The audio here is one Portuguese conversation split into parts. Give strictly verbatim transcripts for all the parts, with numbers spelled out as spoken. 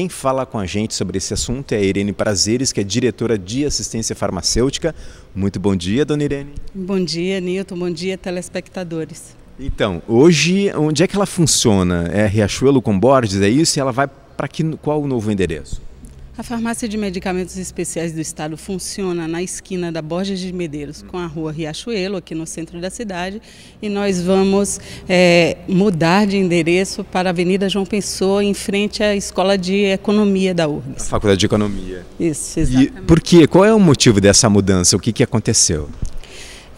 Quem fala com a gente sobre esse assunto é a Irene Prazeres, que é diretora de assistência farmacêutica. Muito bom dia, dona Irene. Bom dia, Nilton. Bom dia, telespectadores. Então, hoje, onde é que ela funciona? É Riachuelo com Borges, é isso? E ela vai para qual o novo endereço? A farmácia de medicamentos especiais do estado funciona na esquina da Borges de Medeiros com a rua Riachuelo, aqui no centro da cidade, e nós vamos é, mudar de endereço para a Avenida João Penso, em frente à Escola de Economia da U F R G S. A Faculdade de Economia. Isso, exatamente. E por quê? Qual é o motivo dessa mudança? O que, que aconteceu?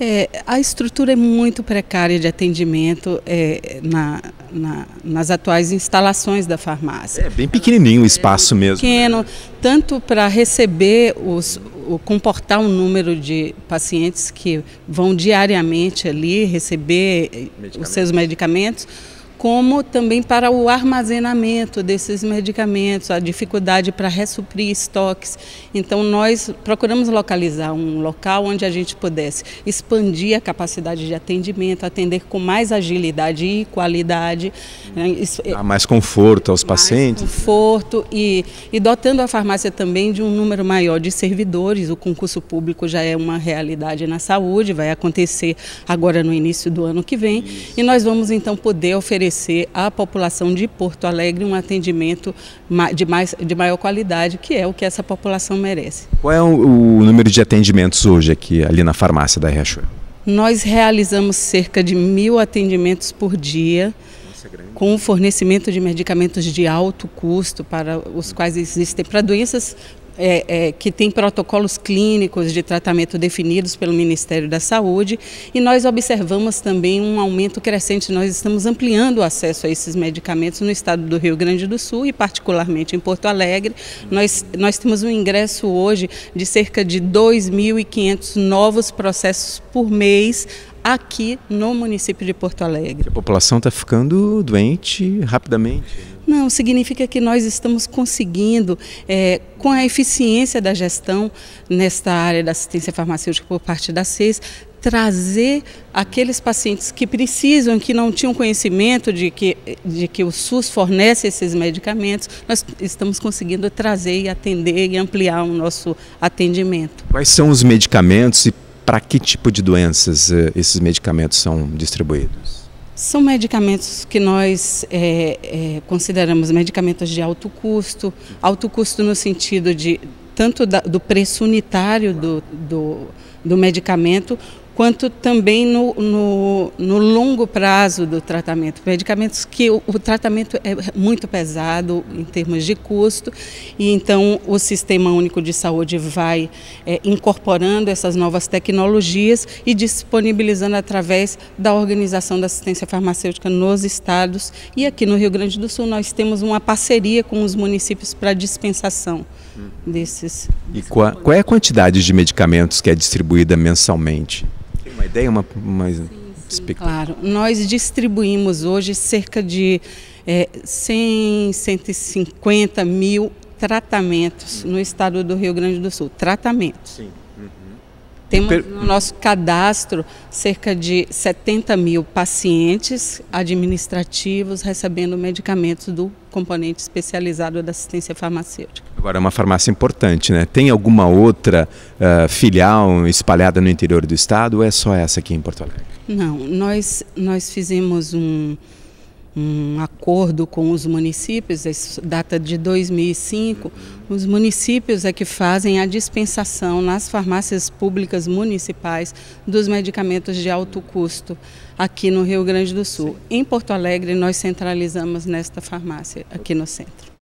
É, a estrutura é muito precária de atendimento é, na, na, nas atuais instalações da farmácia. É bem pequenininho o espaço mesmo. Pequeno, tanto para receber, os, o, comportar um número de pacientes que vão diariamente ali receber os seus medicamentos, como também para o armazenamento desses medicamentos, a dificuldade para ressuprir estoques. Então, nós procuramos localizar um local onde a gente pudesse expandir a capacidade de atendimento, atender com mais agilidade e qualidade. Dá mais conforto aos pacientes. Mais conforto e, e dotando a farmácia também de um número maior de servidores. O concurso público já é uma realidade na saúde, vai acontecer agora no início do ano que vem. Isso. E nós vamos, então, poder oferecer à população de Porto Alegre um atendimento de, mais, de maior qualidade, que é o que essa população merece. Qual é o, o número de atendimentos hoje aqui, ali na farmácia da Riachuelo? Nós realizamos cerca de mil atendimentos por dia, com o fornecimento de medicamentos de alto custo, para os quais existem, para doenças É, é, que tem protocolos clínicos de tratamento definidos pelo Ministério da Saúde, e nós observamos também um aumento crescente. Nós estamos ampliando o acesso a esses medicamentos no estado do Rio Grande do Sul e particularmente em Porto Alegre. Nós, nós temos um ingresso hoje de cerca de dois mil e quinhentos novos processos por mês aqui no município de Porto Alegre. A população está ficando doente rapidamente? Não, significa que nós estamos conseguindo, é, com a eficiência da gestão nesta área da assistência farmacêutica por parte da S E S, trazer aqueles pacientes que precisam, que não tinham conhecimento de que, de que o S U S fornece esses medicamentos. Nós estamos conseguindo trazer e atender e ampliar o nosso atendimento. Quais são os medicamentos e para que tipo de doenças esses medicamentos são distribuídos? São medicamentos que nós é, é, consideramos medicamentos de alto custo, alto custo no sentido de tanto da, do preço unitário do, do, do medicamento, quanto também no, no, no longo prazo do tratamento. Medicamentos que o, o tratamento é muito pesado em termos de custo, e então o Sistema Único de Saúde vai é, incorporando essas novas tecnologias e disponibilizando através da organização da assistência farmacêutica nos estados. E aqui no Rio Grande do Sul nós temos uma parceria com os municípios para dispensação desses. E qual, qual é a quantidade de medicamentos que é distribuída mensalmente? Uma ideia, uma, uma sim, sim, claro. Nós distribuímos hoje cerca de é, cem, cento e cinquenta mil tratamentos no estado do Rio Grande do Sul. Tratamentos. Sim. Uhum. Temos per... no nosso cadastro cerca de setenta mil pacientes administrativos recebendo medicamentos do componente especializado da assistência farmacêutica. Agora, é uma farmácia importante, né? Tem alguma outra uh, filial espalhada no interior do estado, ou é só essa aqui em Porto Alegre? Não, nós, nós fizemos um, um acordo com os municípios, isso data de dois mil e cinco, uhum. Os municípios é que fazem a dispensação nas farmácias públicas municipais dos medicamentos de alto custo aqui no Rio Grande do Sul. Sim. Em Porto Alegre, nós centralizamos nesta farmácia aqui no centro.